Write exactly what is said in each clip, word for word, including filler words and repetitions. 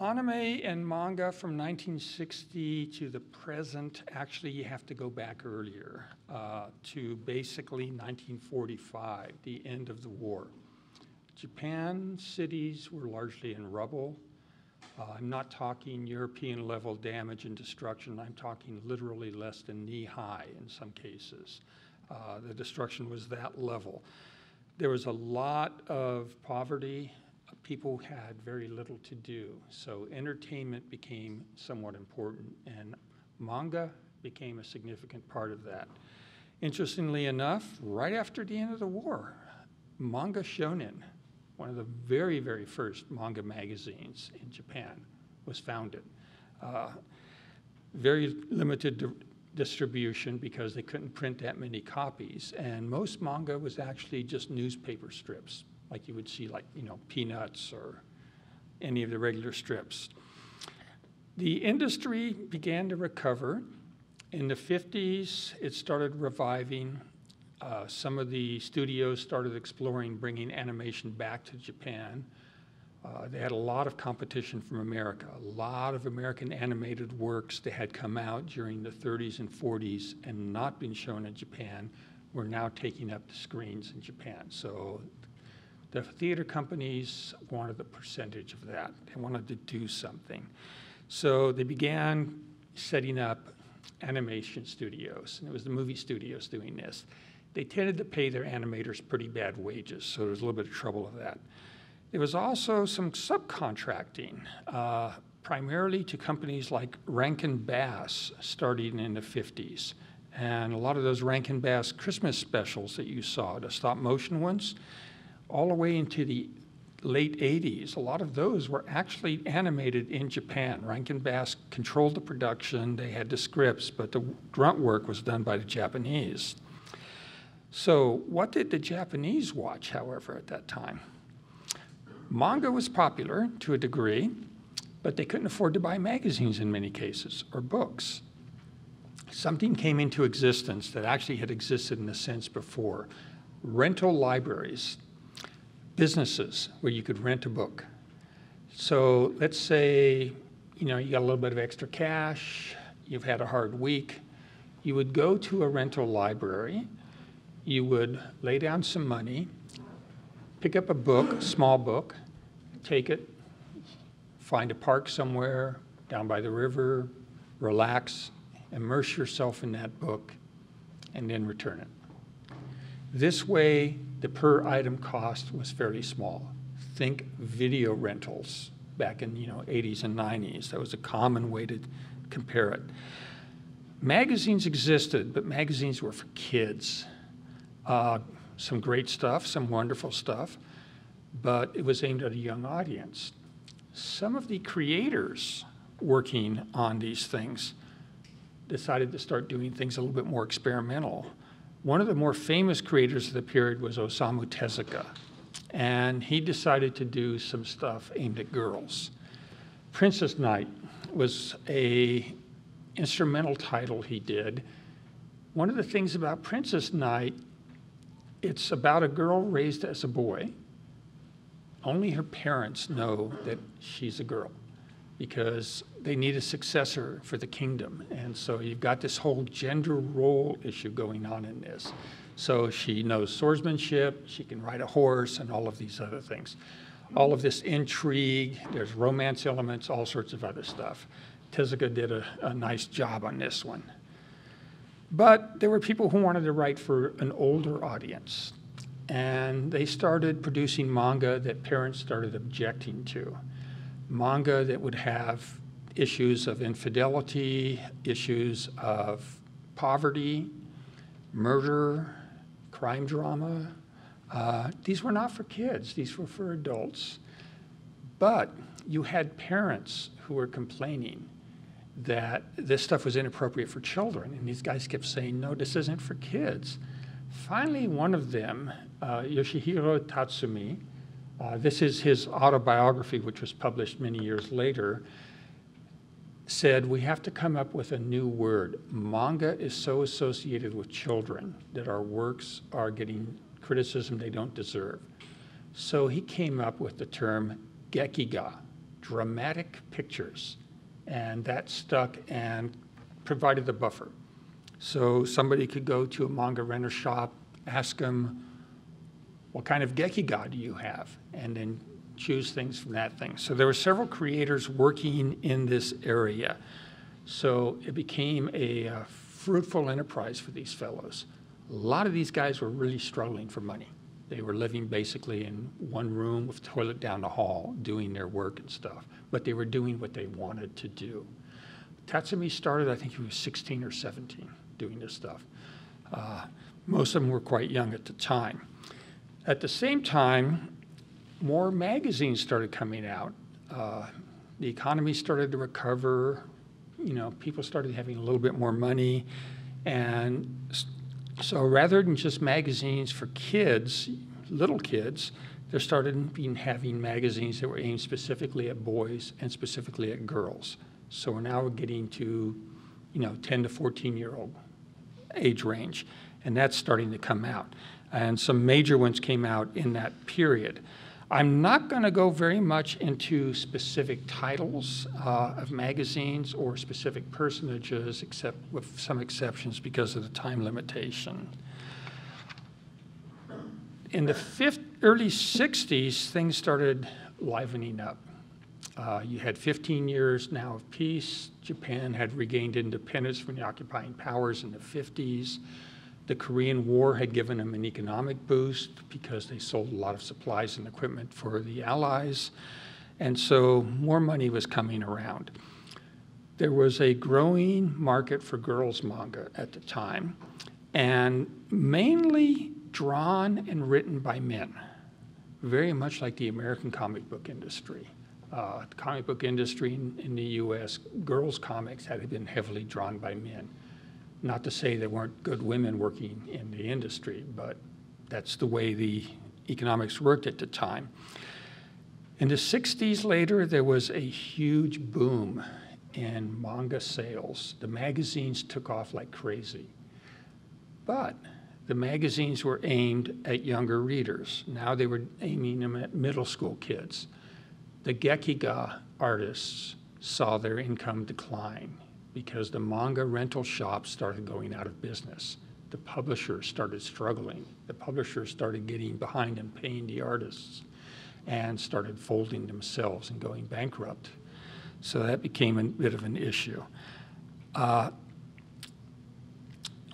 anime and manga from nineteen sixty to the present, actually you have to go back earlier uh, to basically nineteen forty-five, the end of the war. Japan cities were largely in rubble. Uh, I'm not talking European level damage and destruction. I'm talking literally less than knee high in some cases. Uh, the destruction was that level. There was a lot of poverty. People had very little to do. So entertainment became somewhat important, and manga became a significant part of that. Interestingly enough, right after the end of the war, Manga Shonen, one of the very, very first manga magazines in Japan, was founded. Uh, very limited di distribution because they couldn't print that many copies, and most manga was actually just newspaper strips, like you would see, like, you know, Peanuts or any of the regular strips. The industry began to recover. In the fifties, it started reviving. Uh, some of the studios started exploring bringing animation back to Japan. Uh, they had a lot of competition from America. A lot of American animated works that had come out during the thirties and forties and not been shown in Japan were now taking up the screens in Japan. So the theater companies wanted a percentage of that. They wanted to do something. So they began setting up animation studios, and it was the movie studios doing this. They tended to pay their animators pretty bad wages, so there was a little bit of trouble with that. There was also some subcontracting, uh, primarily to companies like Rankin Bass starting in the fifties. And a lot of those Rankin Bass Christmas specials that you saw, the stop motion ones, all the way into the late eighties, a lot of those were actually animated in Japan. Rankin Bass controlled the production, they had the scripts, but the grunt work was done by the Japanese. So what did the Japanese watch, however, at that time? Manga was popular to a degree, but they couldn't afford to buy magazines in many cases, or books. Something came into existence that actually had existed in a sense before. Rental libraries. Businesses where you could rent a book. So let's say, you know, you got a little bit of extra cash, you've had a hard week, you would go to a rental library, you would lay down some money, pick up a book, a small book, take it, find a park somewhere, down by the river, relax, immerse yourself in that book, and then return it. This way, the per item cost was fairly small. Think video rentals back in, you know, eighties and nineties. That was a common way to compare it. Magazines existed, but magazines were for kids. Uh, some great stuff, some wonderful stuff, but it was aimed at a young audience. Some of the creators working on these things decided to start doing things a little bit more experimental. One of the more famous creators of the period was Osamu Tezuka, and he decided to do some stuff aimed at girls. Princess Knight was a instrumental title he did. One of the things about Princess Knight, it's about a girl raised as a boy. Only her parents know that she's a girl because they need a successor for the kingdom. And so you've got this whole gender role issue going on in this. So she knows swordsmanship, she can ride a horse, and all of these other things. All of this intrigue, there's romance elements, all sorts of other stuff. Tezuka did a, a nice job on this one. But there were people who wanted to write for an older audience, and they started producing manga that parents started objecting to. Manga that would have issues of infidelity, issues of poverty, murder, crime drama. Uh, these were not for kids, these were for adults. But you had parents who were complaining that this stuff was inappropriate for children, and these guys kept saying, no, this isn't for kids. Finally, one of them, uh, Yoshihiro Tatsumi, Uh, this is his autobiography, which was published many years later, said, we have to come up with a new word. Manga is so associated with children that our works are getting criticism they don't deserve. So he came up with the term gekiga, dramatic pictures, and that stuck and provided the buffer. So somebody could go to a manga renter shop, ask them, what kind of Gekiga do you have? And then choose things from that thing. So there were several creators working in this area. So it became a uh, fruitful enterprise for these fellows. A lot of these guys were really struggling for money. They were living basically in one room with toilet down the hall, doing their work and stuff, but they were doing what they wanted to do. Tatsumi started, I think he was sixteen or seventeen, doing this stuff. Uh, most of them were quite young at the time. At the same time, more magazines started coming out. Uh, the economy started to recover. You know, people started having a little bit more money. And so rather than just magazines for kids, little kids, there started being having magazines that were aimed specifically at boys and specifically at girls. So we're now getting to, you know, ten to fourteen year old age range. And that's starting to come out. And some major ones came out in that period. I'm not going to go very much into specific titles uh, of magazines or specific personages, except with some exceptions because of the time limitation. In the early sixties, things started livening up. Uh, you had fifteen years now of peace. Japan had regained independence from the occupying powers in the fifties. The Korean War had given them an economic boost because they sold a lot of supplies and equipment for the Allies. And so more money was coming around. There was a growing market for girls' manga at the time, and mainly drawn and written by men, very much like the American comic book industry. Uh, the comic book industry in, in the U S, girls' comics had been heavily drawn by men. Not to say there weren't good women working in the industry, but that's the way the economics worked at the time. In the sixties later, there was a huge boom in manga sales. The magazines took off like crazy. But the magazines were aimed at younger readers. Now they were aiming them at middle school kids. The Gekiga artists saw their income decline, because the manga rental shops started going out of business. The publishers started struggling. The publishers started getting behind and paying the artists and started folding themselves and going bankrupt. So that became a bit of an issue. Uh,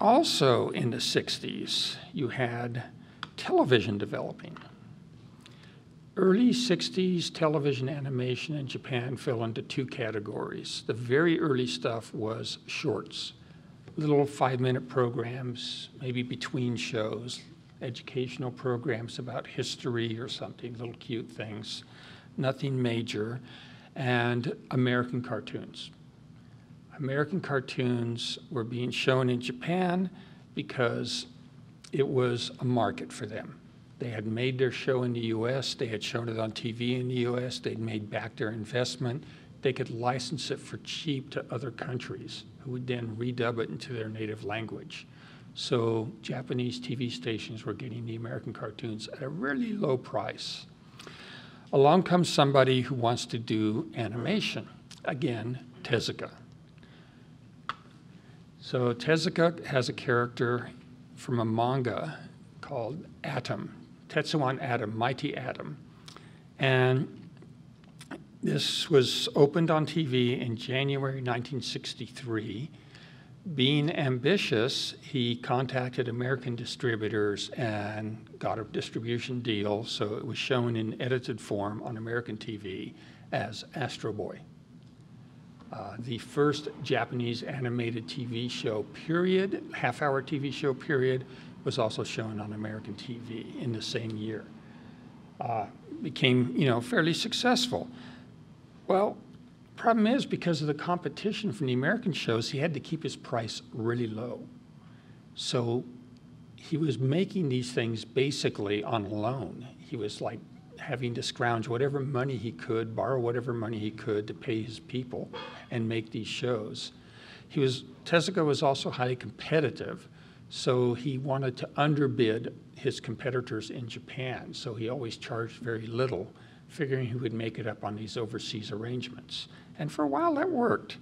also in the sixties, you had television developing. Early sixties television animation in Japan fell into two categories. The very early stuff was shorts, little five-minute programs, maybe between shows, educational programs about history or something, little cute things, nothing major, and American cartoons. American cartoons were being shown in Japan because it was a market for them. They had made their show in the U S, they had shown it on T V in the U S, they'd made back their investment. They could license it for cheap to other countries who would then redub it into their native language. So Japanese T V stations were getting the American cartoons at a really low price. Along comes somebody who wants to do animation. Again, Tezuka. So Tezuka has a character from a manga called Atom, Tetsuwan Atom, Mighty Atom. And this was opened on T V in January nineteen sixty-three. Being ambitious, he contacted American distributors and got a distribution deal, so it was shown in edited form on American T V as Astro Boy. Uh, the first Japanese animated T V show period, half-hour T V show period, was also shown on American T V in the same year. Uh, became, you know, fairly successful. Well, problem is, because of the competition from the American shows, he had to keep his price really low. So he was making these things basically on loan. He was like having to scrounge whatever money he could, borrow whatever money he could to pay his people and make these shows. He was, Tezuka was also highly competitive. So he wanted to underbid his competitors in Japan, so he always charged very little figuring he would make it up on these overseas arrangements. And for a while, that worked.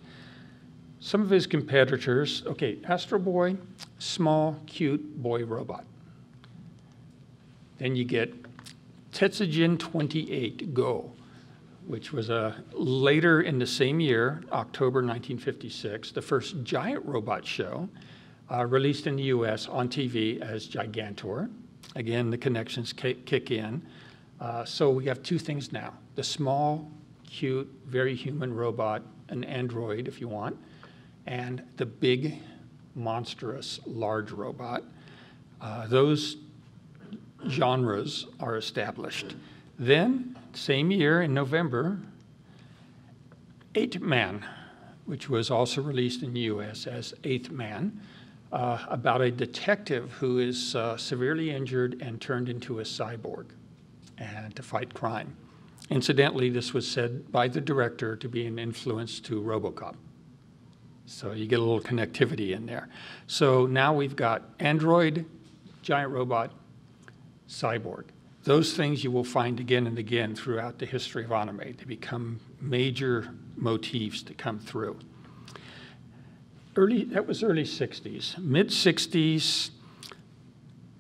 Some of his competitors, okay, Astro Boy, small, cute boy robot. Then you get Tetsujin twenty-eight Go, which was uh, later in the same year, October nineteen fifty-six, the first giant robot show uh, released in the U S on T V as Gigantor. Again, the connections kick in. Uh, so we have two things now, the small, cute, very human robot, an android if you want, and the big, monstrous, large robot. Uh, those genres are established. Then, same year in November, Eighth Man, which was also released in the U S as Eighth Man, uh, about a detective who is uh, severely injured and turned into a cyborg and to fight crime. Incidentally, this was said by the director to be an influence to RoboCop. So you get a little connectivity in there. So now we've got android, giant robot, cyborg. Those things you will find again and again throughout the history of anime. They become major motifs to come through. Early, that was early sixties. Mid sixties,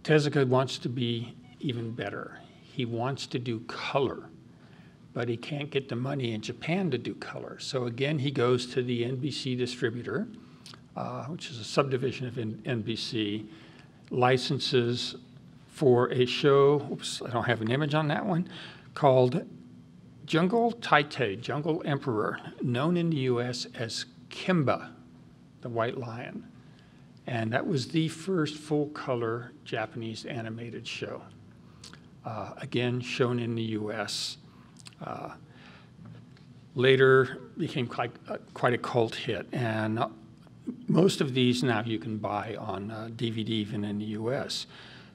Tezuka wants to be even better. He wants to do color, but he can't get the money in Japan to do color. So again, he goes to the N B C distributor, uh, which is a subdivision of N B C, licenses for a show, oops, I don't have an image on that one, called Jungle Taite, Jungle Emperor, known in the U S as Kimba, the White Lion. And that was the first full-color Japanese animated show, uh, again, shown in the U S. Uh, later became quite, uh, quite a cult hit, and most of these now you can buy on uh, D V D even in the U S.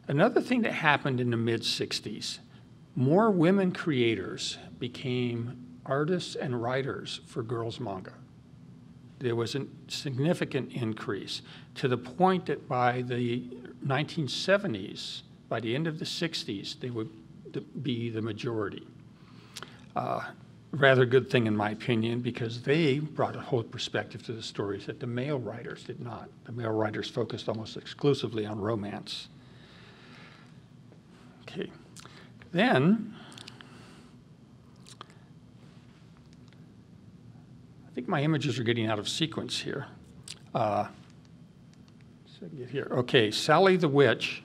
Another thing that happened in the mid sixties, more women creators became artists and writers for girls' manga. There was a significant increase to the point that by the nineteen seventies, by the end of the sixties, they would be the majority. Uh, rather good thing in my opinion, because they brought a whole perspective to the stories that the male writers did not. The male writers focused almost exclusively on romance. Okay, then I think my images are getting out of sequence here. Uh, so I can get here. Okay, Sally the Witch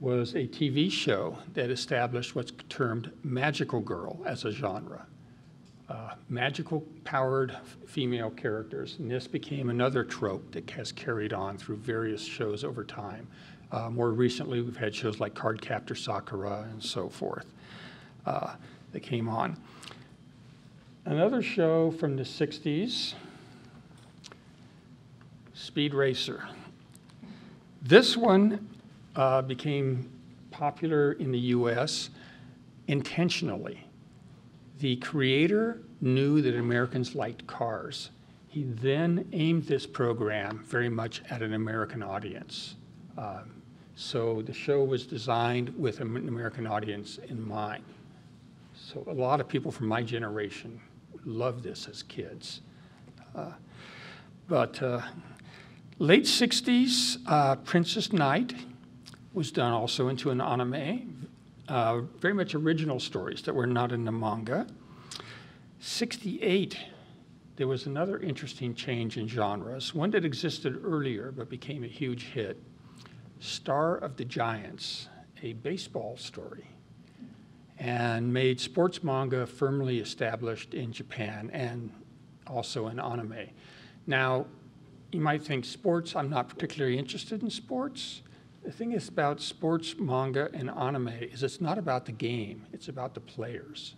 was a T V show that established what's termed magical girl as a genre, uh, magical powered female characters, and this became another trope that has carried on through various shows over time. Uh, more recently, we've had shows like Cardcaptor Sakura and so forth uh, that came on. Another show from the sixties, Speed Racer. This one uh, became popular in the U S intentionally. The creator knew that Americans liked cars. He then aimed this program very much at an American audience. Uh, So the show was designed with an American audience in mind. So a lot of people from my generation loved this as kids. Uh, but uh, late sixties, uh, Princess Knight was done also into an anime, uh, very much original stories that were not in the manga. sixty-eight, there was another interesting change in genres, one that existed earlier but became a huge hit. Star of the Giants, a baseball story, and made sports manga firmly established in Japan and also in anime. Now, you might think sports, I'm not particularly interested in sports. The thing is about sports manga and anime is it's not about the game, it's about the players.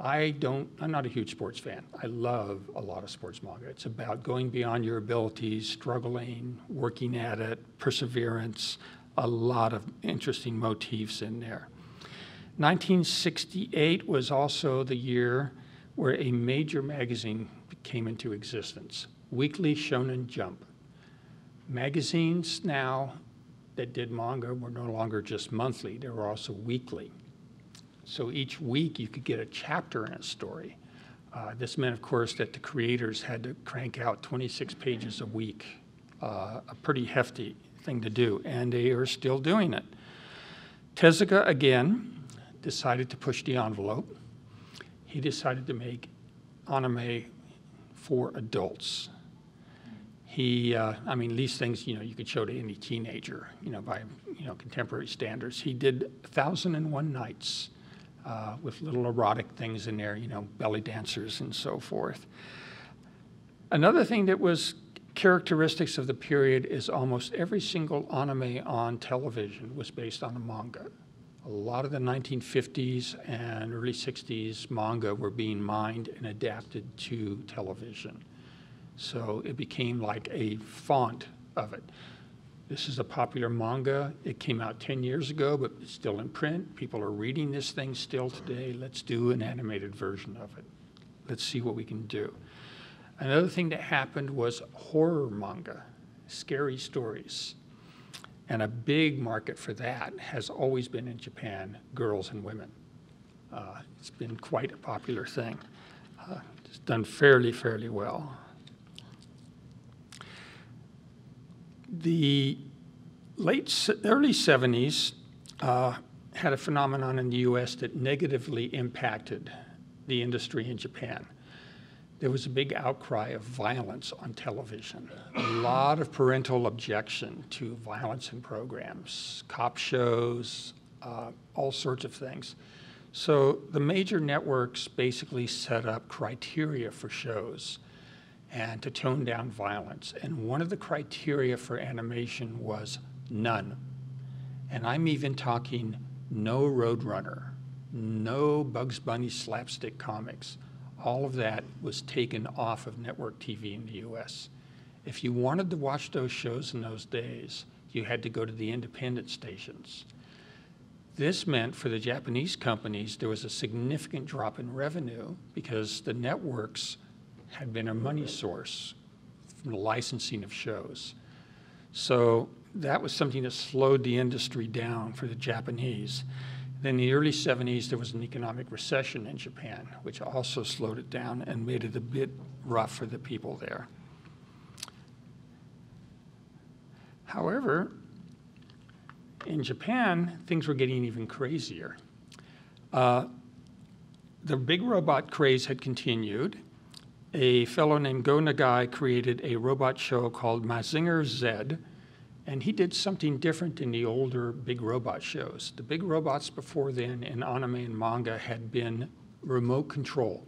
I don't, I'm not a huge sports fan. I love a lot of sports manga. It's about going beyond your abilities, struggling, working at it, perseverance, a lot of interesting motifs in there. nineteen sixty-eight was also the year where a major magazine came into existence, Weekly Shonen Jump. Magazines now that did manga were no longer just monthly, they were also weekly. So each week you could get a chapter in a story. Uh, this meant, of course, that the creators had to crank out twenty-six pages a week, uh, a pretty hefty thing to do, and they are still doing it. Tezuka, again, decided to push the envelope. He decided to make anime for adults. He, uh, I mean, these things, you know, you could show to any teenager, you know, by, you know, contemporary standards. He did one thousand and one Nights uh, with little erotic things in there, you know, belly dancers and so forth. Another thing that was characteristics of the period is almost every single anime on television was based on a manga. A lot of the nineteen fifties and early sixties manga were being mined and adapted to television. So it became like a font of it. This is a popular manga. It came out ten years ago, but it's still in print. People are reading this thing still today. Let's do an animated version of it. Let's see what we can do. Another thing that happened was horror manga, scary stories. And a big market for that has always been in Japan, girls and women. Uh, it's been quite a popular thing. Uh, it's done fairly, fairly well. The late, early seventies uh, had a phenomenon in the U S that negatively impacted the industry in Japan. There was a big outcry of violence on television. A lot of parental objection to violence in programs, cop shows, uh, all sorts of things. So the major networks basically set up criteria for shows and to tone down violence. And one of the criteria for animation was none. And I'm even talking no Roadrunner, no Bugs Bunny slapstick comics. All of that was taken off of network T V in the U S. If you wanted to watch those shows in those days, you had to go to the independent stations. This meant for the Japanese companies, there was a significant drop in revenue because the networks had been a money source from the licensing of shows. So that was something that slowed the industry down for the Japanese. Then in the early seventies, there was an economic recession in Japan, which also slowed it down and made it a bit rough for the people there. However, in Japan, things were getting even crazier. Uh, the big robot craze had continued. A fellow named Go Nagai created a robot show called Mazinger Z, and he did something different than the older big robot shows. The big robots before then in anime and manga had been remote control.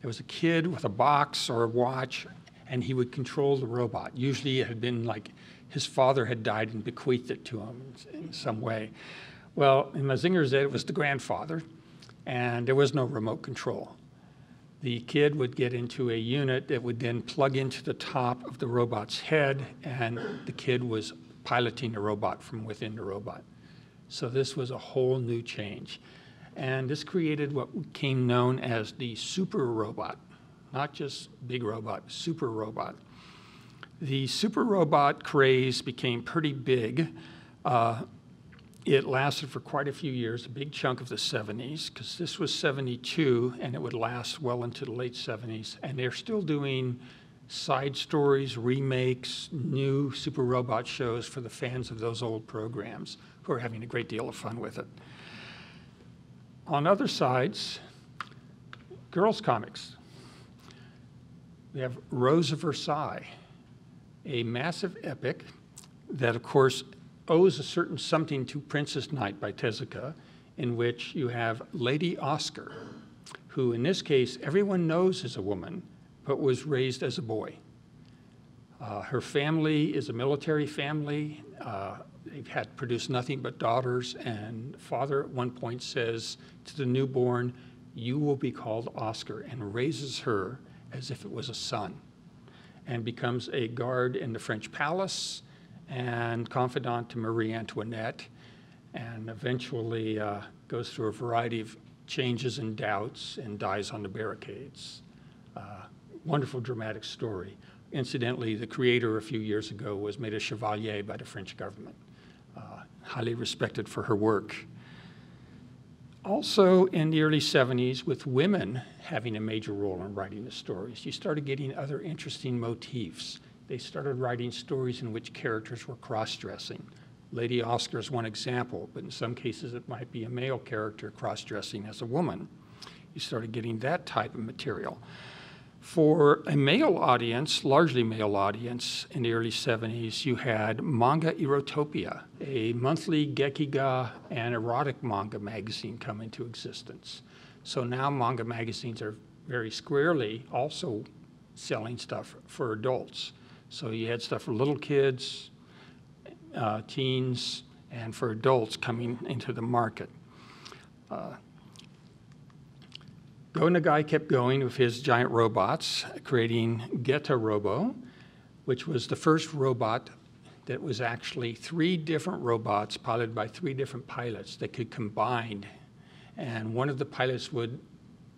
There was a kid with a box or a watch, and he would control the robot. Usually it had been like his father had died and bequeathed it to him in some way. Well, in Mazinger Z, it was the grandfather, and there was no remote control. The kid would get into a unit that would then plug into the top of the robot's head, and the kid was piloting the robot from within the robot. So this was a whole new change. And this created what became known as the super robot, not just big robot, super robot. The super robot craze became pretty big. Uh, It lasted for quite a few years, a big chunk of the seventies, because this was seventy-two, and it would last well into the late seventies. And they're still doing side stories, remakes, new super robot shows for the fans of those old programs, who are having a great deal of fun with it. On other sides, girls' comics. We have Rose of Versailles, a massive epic that, of course, owes a certain something to Princess Knight by Tezuka, in which you have Lady Oscar, who in this case everyone knows is a woman, but was raised as a boy. Uh, her family is a military family. Uh, they've had produced nothing but daughters, and father at one point says to the newborn, "You will be called Oscar," and raises her as if it was a son, and becomes a guard in the French palace and confidant to Marie Antoinette, and eventually uh, goes through a variety of changes and doubts and dies on the barricades. Uh, wonderful dramatic story. Incidentally, the creator a few years ago was made a chevalier by the French government, uh, highly respected for her work. also in the early seventies, with women having a major role in writing the stories, you started getting other interesting motifs. They started writing stories in which characters were cross-dressing. Lady Oscar is one example, but in some cases it might be a male character cross-dressing as a woman. You started getting that type of material. For a male audience, largely male audience, in the early seventies, you had Manga Erotopia, a monthly Gekiga and erotic manga magazine come into existence. So now manga magazines are very squarely also selling stuff for adults. So you had stuff for little kids, uh, teens, and for adults coming into the market. Uh, Go Nagai kept going with his giant robots, creating Geta Robo, which was the first robot that was actually three different robots piloted by three different pilots that could combine. And one of the pilots would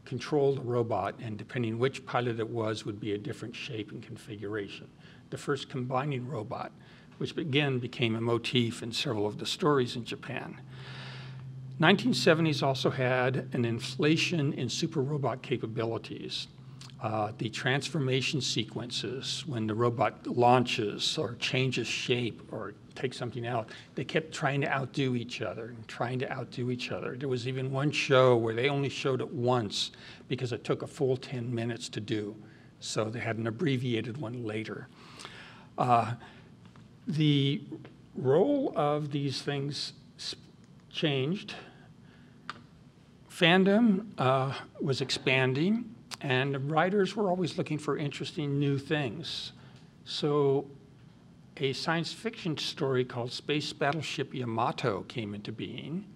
control the robot, and depending which pilot it was, would be a different shape and configuration. The first combining robot, which again became a motif in several of the stories in Japan. nineteen seventies also had an inflation in super robot capabilities. Uh, the transformation sequences, when the robot launches or changes shape or takes something out, they kept trying to outdo each other and trying to outdo each other. There was even one show where they only showed it once because it took a full ten minutes to do. So they had an abbreviated one later. Uh, the role of these things changed. Fandom uh, was expanding, and writers were always looking for interesting new things. So a science fiction story called Space Battleship Yamato came into being.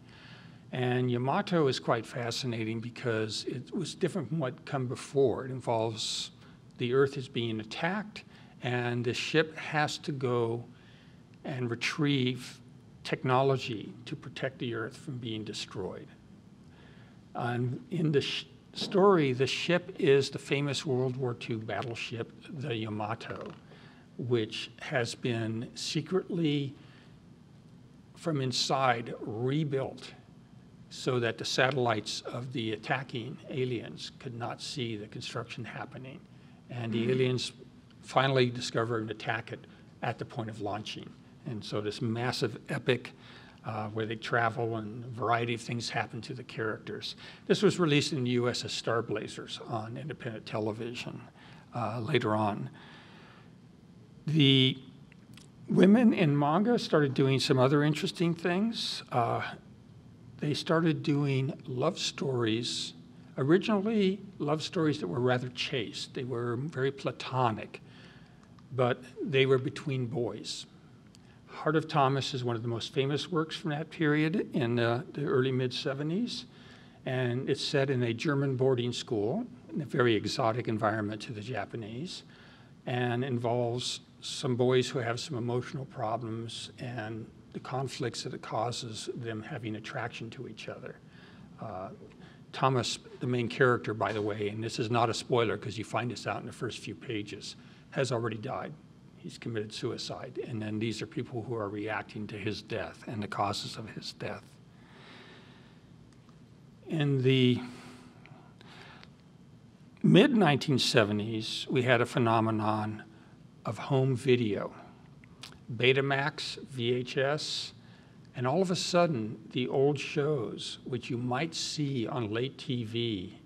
And Yamato is quite fascinating because it was different from what come before. It involves the Earth is being attacked, and the ship has to go and retrieve technology to protect the Earth from being destroyed. And in the sh story, the ship is the famous World War Two battleship, the Yamato, which has been secretly from inside rebuilt so that the satellites of the attacking aliens could not see the construction happening. And the aliens finally discover and attack it at the point of launching. And so this massive epic uh, where they travel and a variety of things happen to the characters. This was released in the U S as Star Blazers on independent television uh, later on. The women in manga started doing some other interesting things. Uh, they started doing love stories. Originally, love stories that were rather chaste. They were very platonic, but they were between boys. Heart of Thomas is one of the most famous works from that period in uh, the early mid seventies, and it's set in a German boarding school in a very exotic environment to the Japanese, and involves some boys who have some emotional problems and the conflicts that it causes them having attraction to each other. Uh, Thomas, the main character, by the way, and this is not a spoiler because you find this out in the first few pages, has already died. He's committed suicide, and then these are people who are reacting to his death and the causes of his death. In the mid nineteen seventies, we had a phenomenon of home video. Betamax, V H S, and all of a sudden, the old shows, which you might see on late T V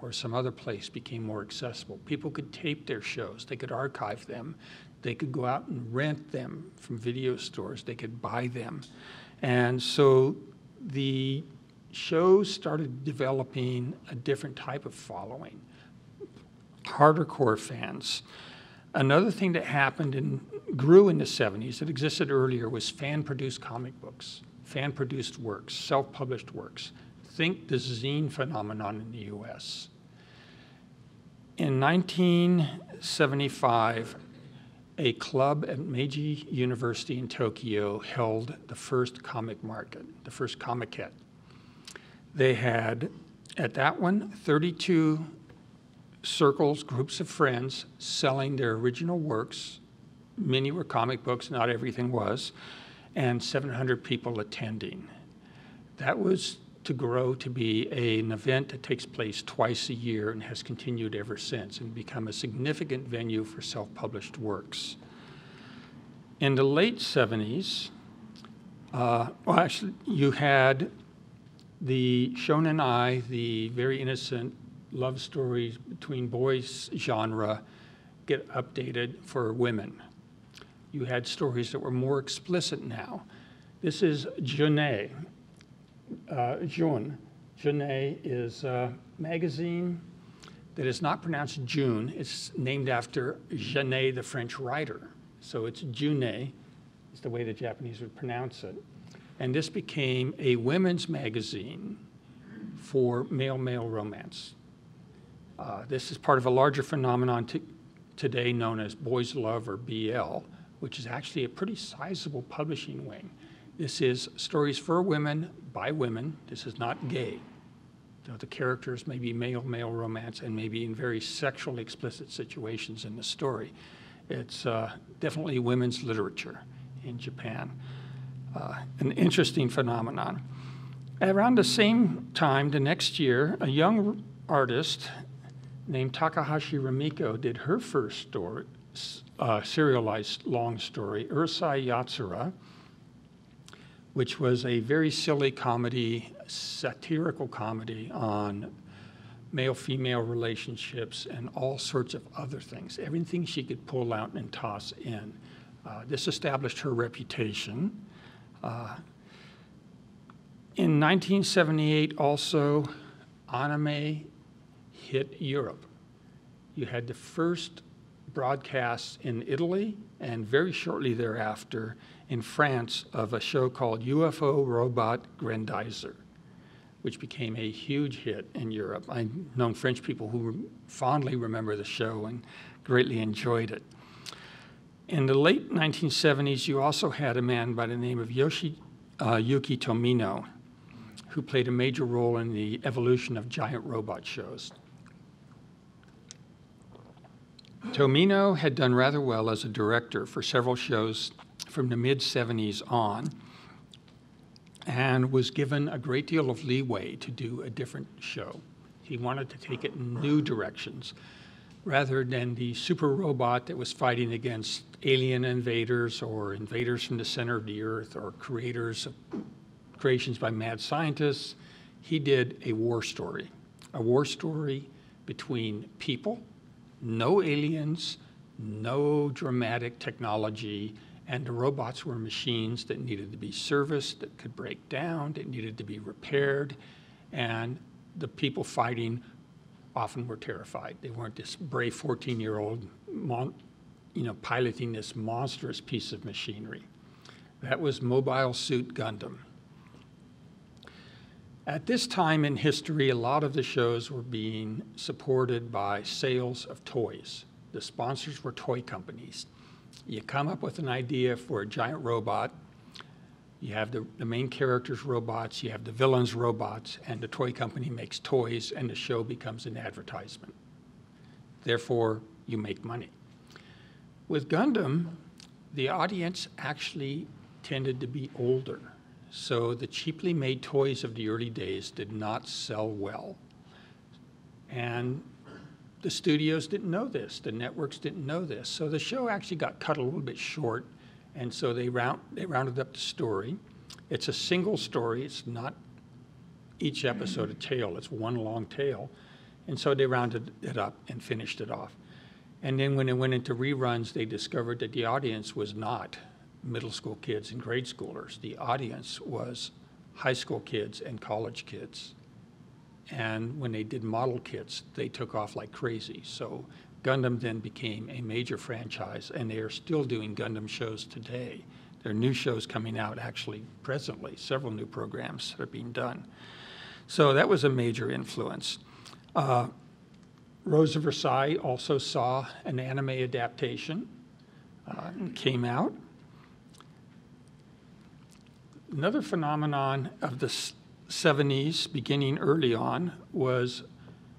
or some other place, became more accessible. People could tape their shows, they could archive them, they could go out and rent them from video stores. They could buy them. And so the shows started developing a different type of following, hardcore fans. Another thing that happened and grew in the seventies that existed earlier was fan-produced comic books, fan-produced works, self-published works. Think the zine phenomenon in the U S. In nineteen seventy-five, a club at Meiji University in Tokyo held the first comic market, the first Comiket. They had, at that one, thirty-two circles, groups of friends, selling their original works. Many were comic books, not everything was, and seven hundred people attending. That was to grow to be a, an event that takes place twice a year and has continued ever since and become a significant venue for self-published works. In the late seventies, uh, well, actually, you had the Shonen Ai, the very innocent love stories between boys genre, get updated for women. You had stories that were more explicit now. This is Jeunet. Uh, Jun. Jeunet is a magazine that is not pronounced June. It's named after Jeunet, the French writer. So it's Jeunet, is the way the Japanese would pronounce it. And this became a women's magazine for male-male romance. Uh, this is part of a larger phenomenon today known as Boys' Love, or B L, which is actually a pretty sizable publishing wing. This is stories for women by women. This is not gay. So the characters may be male-male romance and may be in very sexually explicit situations in the story. It's uh, definitely women's literature in Japan. Uh, an interesting phenomenon. Around the same time, the next year, a young artist named Takahashi Rumiko did her first story, uh, serialized long story, Urusai Yatsura, which was a very silly comedy, satirical comedy on male-female relationships and all sorts of other things, everything she could pull out and toss in. Uh, this established her reputation. Uh, in nineteen seventy-eight, also, anime hit Europe. You had the first broadcasts in Italy, and very shortly thereafter in France, of a show called U F O Robot Grandizer, which became a huge hit in Europe. I've known French people who fondly remember the show and greatly enjoyed it. In the late nineteen seventies, you also had a man by the name of Yoshi, uh, Yuki Tomino, who played a major role in the evolution of giant robot shows. Tomino had done rather well as a director for several shows from the mid seventies on, and was given a great deal of leeway to do a different show. He wanted to take it in new directions, rather than the super robot that was fighting against alien invaders or invaders from the center of the earth or creators of creations by mad scientists. He did a war story, a war story between people, no aliens, no dramatic technology, and the robots were machines that needed to be serviced, that could break down, that needed to be repaired, and the people fighting often were terrified. They weren't this brave fourteen-year-old, you know, piloting this monstrous piece of machinery. That was Mobile Suit Gundam. At this time in history, a lot of the shows were being supported by sales of toys. The sponsors were toy companies. You come up with an idea for a giant robot, you have the, the main characters' robots, you have the villains' robots, and the toy company makes toys, and the show becomes an advertisement. Therefore, you make money. With Gundam, the audience actually tended to be older. So the cheaply made toys of the early days did not sell well. And the studios didn't know this. The networks didn't know this. So the show actually got cut a little bit short. And so they, round, they rounded up the story. It's a single story. It's not each episode a tale. It's one long tale. And so they rounded it up and finished it off. And then when it went into reruns, they discovered that the audience was not middle school kids and grade schoolers. The audience was high school kids and college kids. And when they did model kits, they took off like crazy. So Gundam then became a major franchise, and they are still doing Gundam shows today. There are new shows coming out actually presently, several new programs that are being done. So that was a major influence. Uh, Rose of Versailles also saw an anime adaptation, uh, came out. Another phenomenon of the seventies, beginning early on, was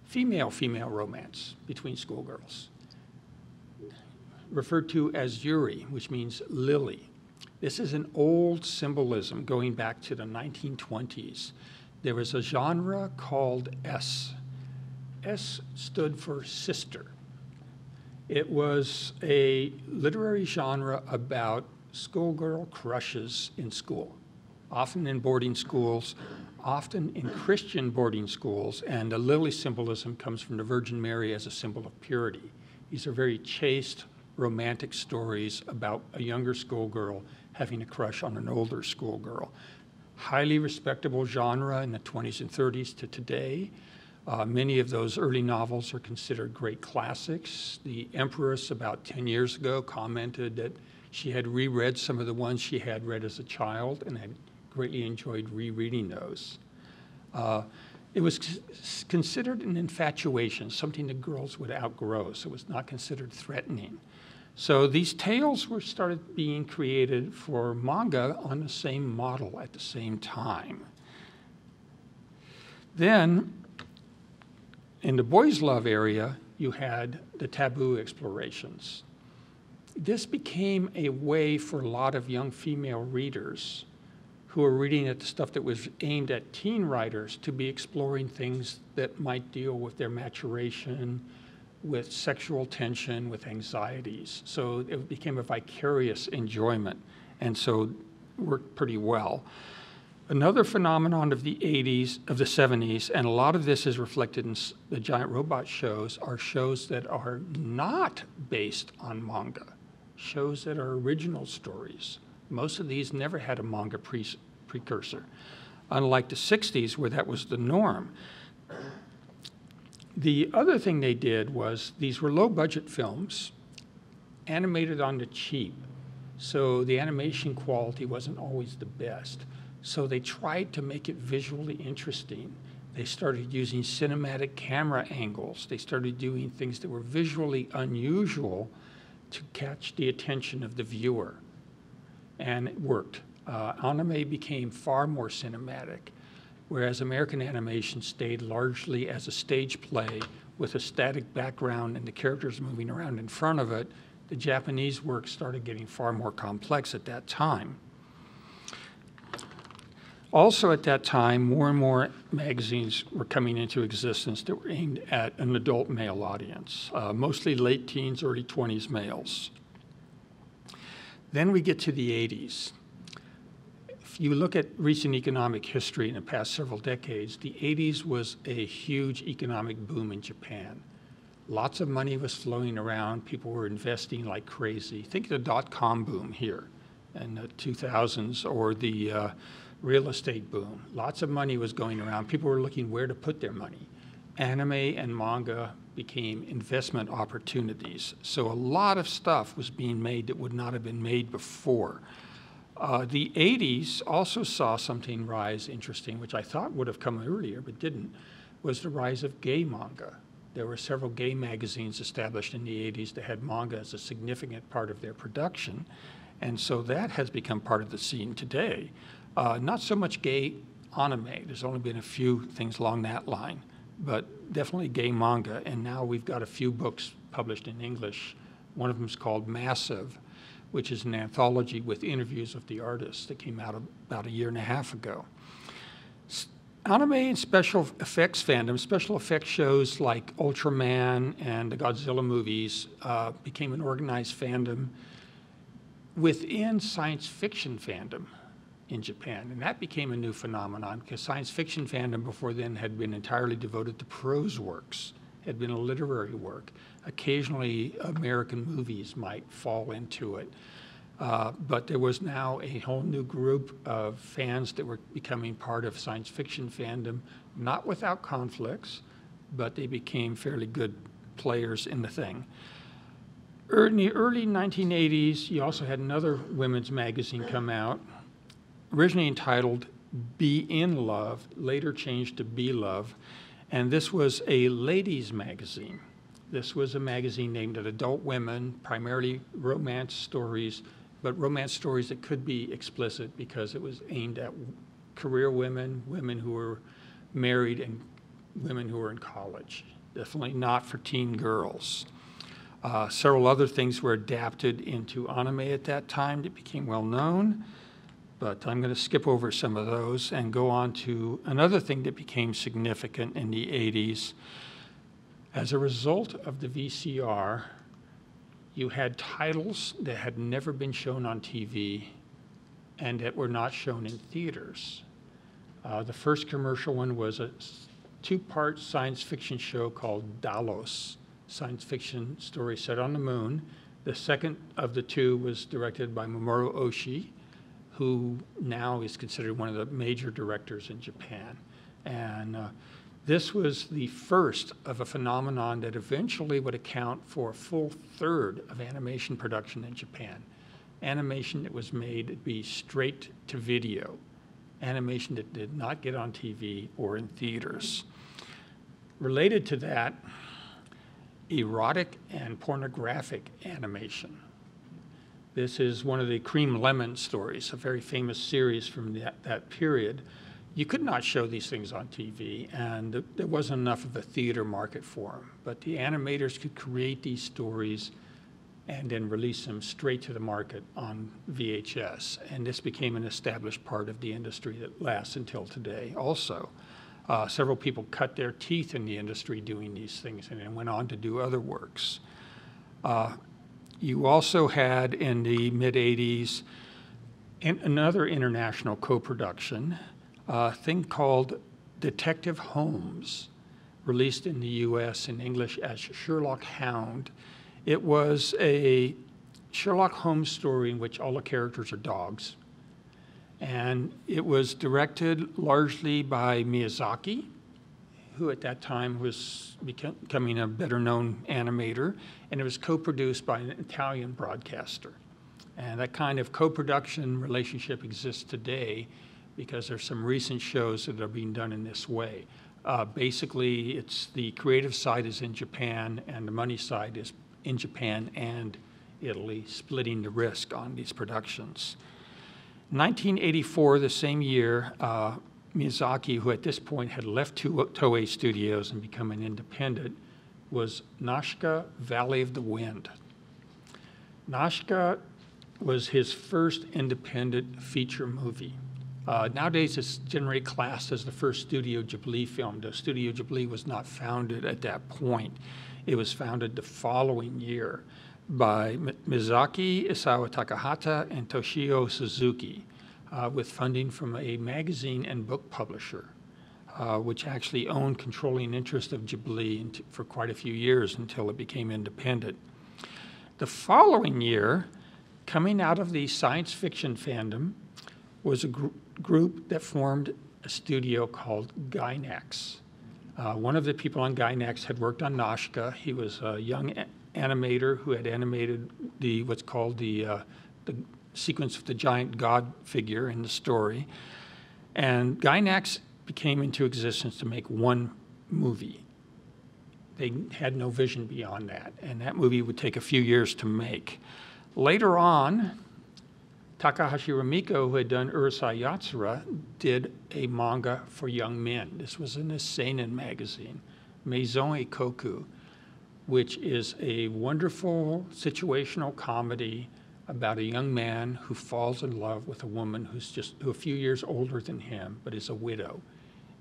female-female romance between schoolgirls, referred to as Yuri, which means lily. This is an old symbolism going back to the nineteen twenties. there was a genre called S. S stood for sister. It was a literary genre about schoolgirl crushes in school, often in boarding schools, often in Christian boarding schools, and the lily symbolism comes from the Virgin Mary as a symbol of purity. These are very chaste, romantic stories about a younger schoolgirl having a crush on an older schoolgirl. Highly respectable genre in the twenties and thirties to today. Uh, many of those early novels are considered great classics. The Empress, about ten years ago, commented that she had reread some of the ones she had read as a child and had greatly enjoyed rereading those. Uh, it was considered an infatuation, something that girls would outgrow, so it was not considered threatening. So these tales were started being created for manga on the same model at the same time. Then, in the boys' love area, you had the taboo explorations. This became a way for a lot of young female readers who were reading at the stuff that was aimed at teen writers to be exploring things that might deal with their maturation, with sexual tension, with anxieties. So it became a vicarious enjoyment, and so worked pretty well. Another phenomenon of the eighties, of the seventies, and a lot of this is reflected in the giant robot shows, are shows that are not based on manga, shows that are original stories. Most of these never had a manga pre precursor, unlike the sixties where that was the norm. The other thing they did was these were low-budget films animated on the cheap, so the animation quality wasn't always the best. So they tried to make it visually interesting. They started using cinematic camera angles. They started doing things that were visually unusual to catch the attention of the viewer. And it worked. Uh, anime became far more cinematic, whereas American animation stayed largely as a stage play with a static background and the characters moving around in front of it. The Japanese work started getting far more complex at that time. Also at that time, more and more magazines were coming into existence that were aimed at an adult male audience, uh, mostly late teens, early twenties males. Then we get to the eighties. If you look at recent economic history in the past several decades, the eighties was a huge economic boom in Japan. Lots of money was flowing around. People were investing like crazy. Think of the dot-com boom here in the two thousands or the uh, real estate boom. Lots of money was going around. People were looking where to put their money. Anime and manga became investment opportunities. So a lot of stuff was being made that would not have been made before. Uh, the eighties also saw something rise interesting, which I thought would have come earlier but didn't, was the rise of gay manga. There were several gay magazines established in the eighties that had manga as a significant part of their production. And so that has become part of the scene today. Uh, not so much gay anime. There's only been a few things along that line, but definitely gay manga. And now we've got a few books published in English. One of them is called Massive, which is an anthology with interviews of the artists that came out about a year and a half ago. Anime and special effects fandom, special effects shows like Ultraman and the Godzilla movies uh, became an organized fandom within science fiction fandom in Japan, and that became a new phenomenon because science fiction fandom before then had been entirely devoted to prose works, had been a literary work. Occasionally American movies might fall into it, uh, but there was now a whole new group of fans that were becoming part of science fiction fandom, not without conflicts, but they became fairly good players in the thing. In the early nineteen eighties, you also had another women's magazine come out, originally entitled Be In Love, later changed to Be Love, and this was a ladies' magazine. This was a magazine aimed at adult women, primarily romance stories, but romance stories that could be explicit because it was aimed at career women, women who were married, and women who were in college. Definitely not for teen girls. Uh, several other things were adapted into anime at that time that became well known. but I'm going to skip over some of those and go on to another thing that became significant in the eighties. As a result of the V C R, you had titles that had never been shown on T V and that were not shown in theaters. Uh, the first commercial one was a two-part science fiction show called Dalos, science fiction story set on the moon. The second of the two was directed by Mamoru Oshii, who now is considered one of the major directors in Japan. And uh, this was the first of a phenomenon that eventually would account for a full third of animation production in Japan. Animation that was made to be straight to video. Animation that did not get on T V or in theaters. Related to that, erotic and pornographic animation. This is one of the Cream Lemon stories, a very famous series from that, that period. You could not show these things on T V, and there wasn't enough of a theater market for them. But the animators could create these stories and then release them straight to the market on V H S. And this became an established part of the industry that lasts until today also. Uh, several people cut their teeth in the industry doing these things and then went on to do other works. Uh, you also had in the mid eighties in another international co-production, a thing called Detective Holmes, released in the U S in English as Sherlock Hound. It was a Sherlock Holmes story in which all the characters are dogs. And it was directed largely by Miyazaki, who at that time was becoming a better known animator, and it was co-produced by an Italian broadcaster. And that kind of co-production relationship exists today because there's some recent shows that are being done in this way. Uh, basically, it's the creative side is in Japan and the money side is in Japan and Italy, splitting the risk on these productions. nineteen eighty-four, the same year, uh, Miyazaki, who at this point had left Toei Studios and become an independent, was Nausicaä, Valley of the Wind. Nausicaä was his first independent feature movie. Uh, nowadays, it's generally classed as the first Studio Ghibli film. The Studio Ghibli was not founded at that point. It was founded the following year by Miyazaki, Isao Takahata, and Toshio Suzuki, uh, with funding from a magazine and book publisher, uh, which actually owned controlling interest of Ghibli for quite a few years until it became independent. The following year, coming out of the science fiction fandom, was a gr group that formed a studio called Gainax. Uh, one of the people on Gainax had worked on Nausicaä. He was a young animator who had animated the what's called the, uh, the sequence of the giant god figure in the story. And Gainax became into existence to make one movie. They had no vision beyond that, and that movie would take a few years to make. Later on, Takahashi Rumiko, who had done Urusai Yatsura, did a manga for young men. This was in a seinen magazine, Maison Ikoku, which is a wonderful situational comedy about a young man who falls in love with a woman who's just who a few years older than him, but is a widow.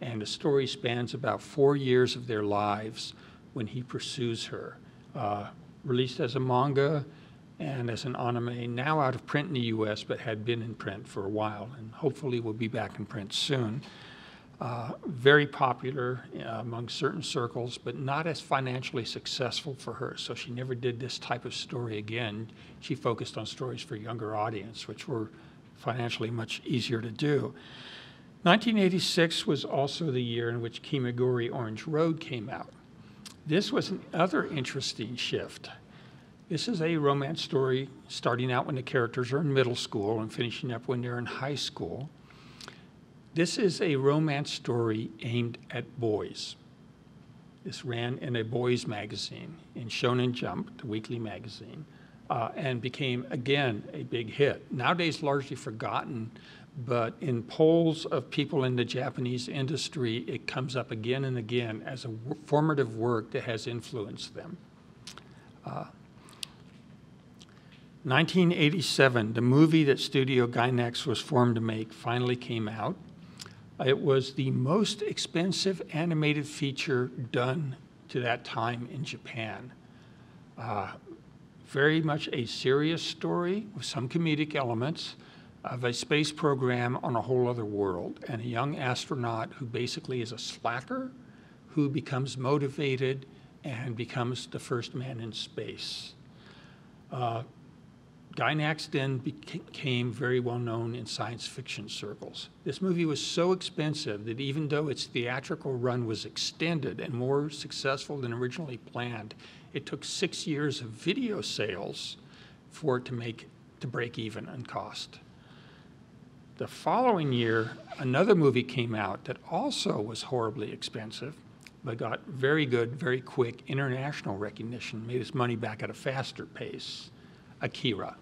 And the story spans about four years of their lives when he pursues her. Uh, released as a manga and as an anime, now out of print in the U S, but had been in print for a while, and hopefully will be back in print soon. Uh, very popular uh, among certain circles, but not as financially successful for her. So she never did this type of story again. She focused on stories for younger audience, which were financially much easier to do. nineteen eighty-six was also the year in which Kimiguri Orange Road came out. This was another interesting shift. This is a romance story starting out when the characters are in middle school and finishing up when they're in high school. This is a romance story aimed at boys. This ran in a boys' magazine, in Shonen Jump, the weekly magazine, uh, and became, again, a big hit. Nowadays, largely forgotten, but in polls of people in the Japanese industry, it comes up again and again as a formative work that has influenced them. Uh, nineteen eighty-seven, the movie that Studio Gainax was formed to make finally came out. It was the most expensive animated feature done to that time in Japan. Uh, very much a serious story with some comedic elements of a space program on a whole other world, and a young astronaut who basically is a slacker who becomes motivated and becomes the first man in space. Uh, Gainax then became very well known in science fiction circles. This movie was so expensive that even though its theatrical run was extended and more successful than originally planned, it took six years of video sales for it to make to break even on cost. The following year, another movie came out that also was horribly expensive, but got very good, very quick international recognition, made its money back at a faster pace, Akira.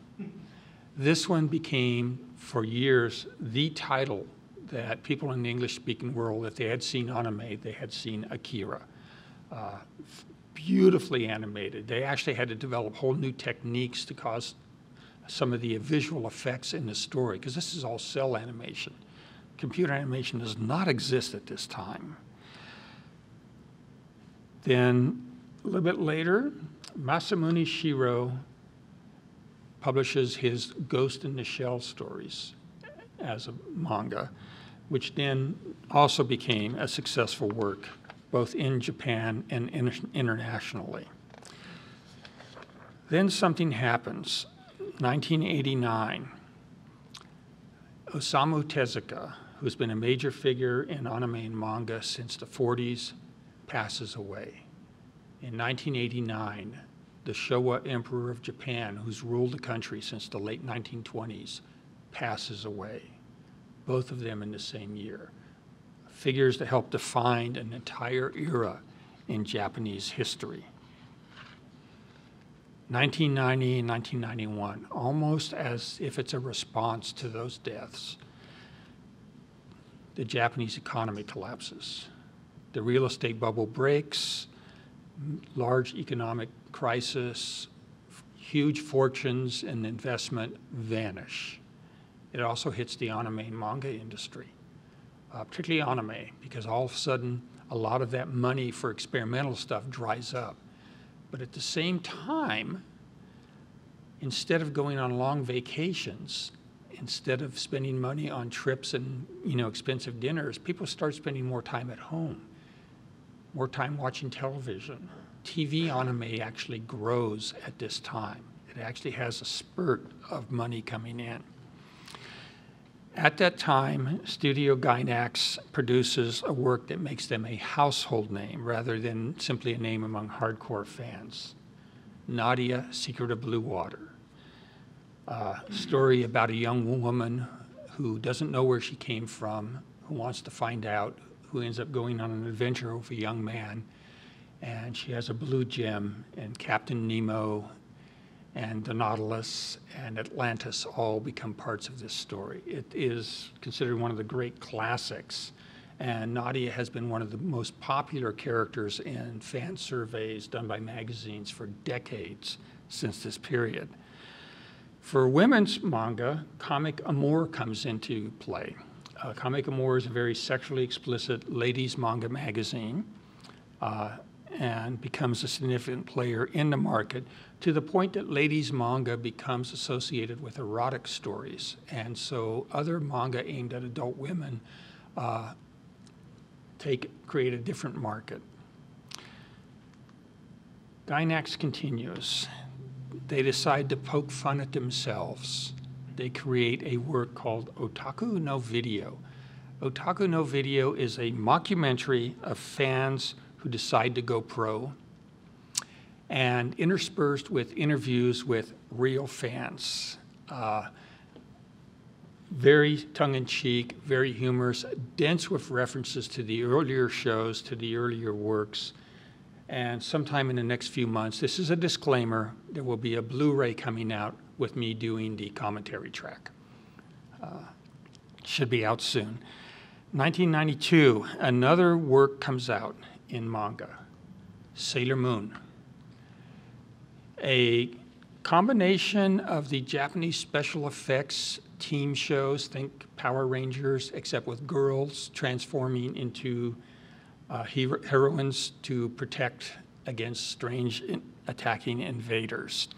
This one became, for years, the title that people in the English-speaking world, if they had seen anime, they had seen Akira. Uh, beautifully animated. They actually had to develop whole new techniques to cause some of the visual effects in the story, because this is all cell animation. Computer animation does not exist at this time. Then, a little bit later, Masamune Shiro publishes his Ghost in the Shell stories as a manga, which then also became a successful work, both in Japan and in internationally. Then something happens. nineteen eighty-nine, Osamu Tezuka, who's been a major figure in anime and manga since the forties, passes away. In nineteen eighty-nine, the Showa Emperor of Japan, who's ruled the country since the late nineteen twenties, passes away. Both of them in the same year. Figures that helped define an entire era in Japanese history. nineteen ninety and nineteen ninety-one, almost as if it's a response to those deaths, the Japanese economy collapses. The real estate bubble breaks, large economic crisis, huge fortunes and investment vanish. It also hits the anime and manga industry, uh, particularly anime, because all of a sudden a lot of that money for experimental stuff dries up. But at the same time, instead of going on long vacations, instead of spending money on trips and, you know, expensive dinners, people start spending more time at home, more time watching television. T V anime actually grows at this time. It actually has a spurt of money coming in. At that time, Studio Gainax produces a work that makes them a household name rather than simply a name among hardcore fans. Nadia, Secret of Blue Water. A story about a young woman who doesn't know where she came from, who wants to find out, who ends up going on an adventure with a young man. And she has a blue gem, and Captain Nemo and the Nautilus and Atlantis all become parts of this story. It is considered one of the great classics, and Nadia has been one of the most popular characters in fan surveys done by magazines for decades since this period. For women's manga, Comic Amour comes into play. Uh, Comic Amour is a very sexually explicit ladies' manga magazine, uh, and becomes a significant player in the market, to the point that ladies' manga becomes associated with erotic stories. And so other manga aimed at adult women uh, take, create a different market. Gainax continues. They decide to poke fun at themselves. They create a work called Otaku no Video. Otaku no Video is a mockumentary of fans who decide to go pro, and interspersed with interviews with real fans. Uh, very tongue-in-cheek, very humorous, dense with references to the earlier shows, to the earlier works. And sometime in the next few months, this is a disclaimer, there will be a Blu-ray coming out with me doing the commentary track. Uh, should be out soon. nineteen ninety-two, another work comes out in manga, Sailor Moon. A combination of the Japanese special effects team shows, think Power Rangers, except with girls transforming into uh, hero heroines to protect against strange in attacking invaders.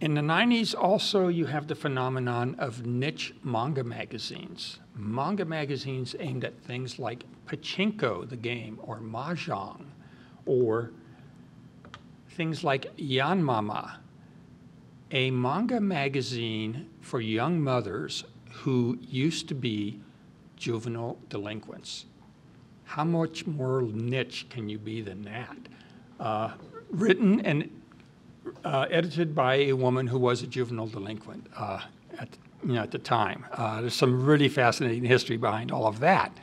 In the nineties also, you have the phenomenon of niche manga magazines. Manga magazines aimed at things like Pachinko, the game, or Mahjong, or things like Yanmama, a manga magazine for young mothers who used to be juvenile delinquents. How much more niche can you be than that? Uh, written and uh, edited by a woman who was a juvenile delinquent uh, at, you know, at the time. Uh, there's some really fascinating history behind all of that.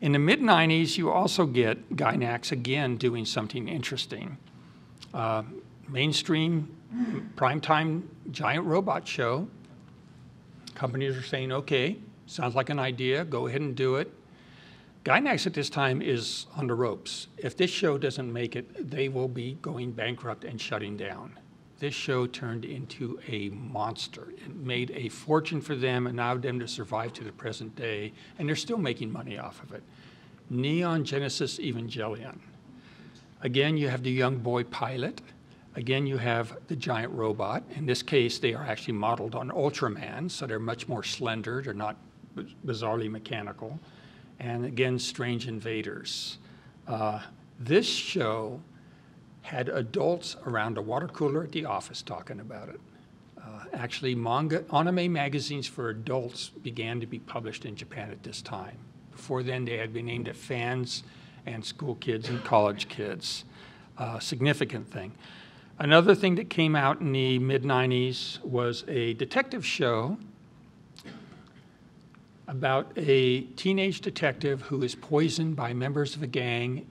In the mid nineties, you also get Gainax again doing something interesting. Uh, mainstream primetime giant robot show. Companies are saying, okay, sounds like an idea, go ahead and do it. Gainax at this time is on the ropes. If this show doesn't make it, they will be going bankrupt and shutting down. This show turned into a monster. It made a fortune for them, allowed them to survive to the present day, and they're still making money off of it. Neon Genesis Evangelion. Again, you have the young boy pilot. Again, you have the giant robot. In this case, they are actually modeled on Ultraman, so they're much more slender. They're not bizarrely mechanical. And again, strange invaders. Uh, this show had adults around a water cooler at the office talking about it. Uh, actually, manga, anime magazines for adults began to be published in Japan at this time. Before then, they had been aimed at fans and school kids and college kids. Uh, significant thing. Another thing that came out in the mid nineties was a detective show about a teenage detective who is poisoned by members of a gang.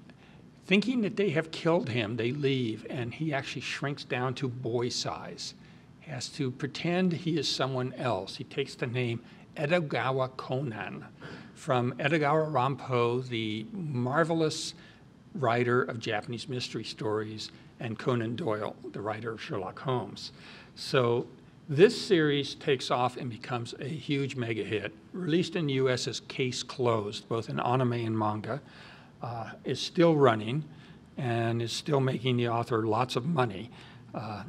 Thinking that they have killed him, they leave, and he actually shrinks down to boy size. He has to pretend he is someone else. He takes the name Edogawa Conan from Edogawa Rampo, the marvelous writer of Japanese mystery stories, and Conan Doyle, the writer of Sherlock Holmes. So this series takes off and becomes a huge mega hit. Released in the U S as Case Closed, both in anime and manga, uh, is still running and is still making the author lots of money. Uh,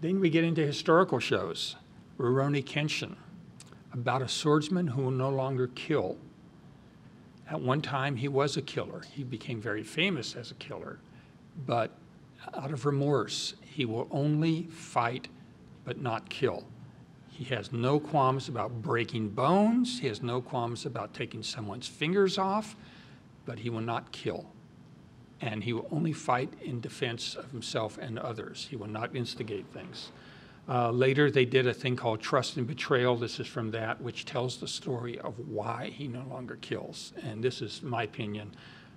then we get into historical shows. Rurouni Kenshin, about a swordsman who will no longer kill. At one time, he was a killer. He became very famous as a killer, but out of remorse, he will only fight but not kill. He has no qualms about breaking bones. He has no qualms about taking someone's fingers off, but he will not kill. And he will only fight in defense of himself and others. He will not instigate things. Uh, later, they did a thing called Trust and Betrayal. This is from that, which tells the story of why he no longer kills. And this is my opinion.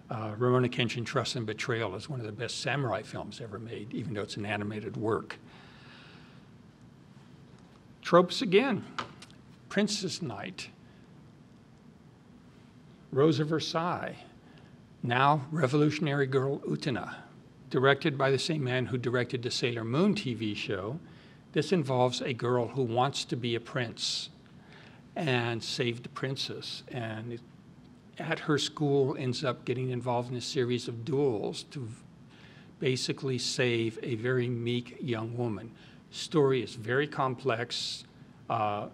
Uh, Rurouni Kenshin Trust and Betrayal is one of the best samurai films ever made, even though it's an animated work. Tropes again. Princess Knight, Rose of Versailles, now Revolutionary Girl Utena, directed by the same man who directed the Sailor Moon T V show. This involves a girl who wants to be a prince and save the princess, and at her school ends up getting involved in a series of duels to basically save a very meek young woman. Story is very complex. Uh,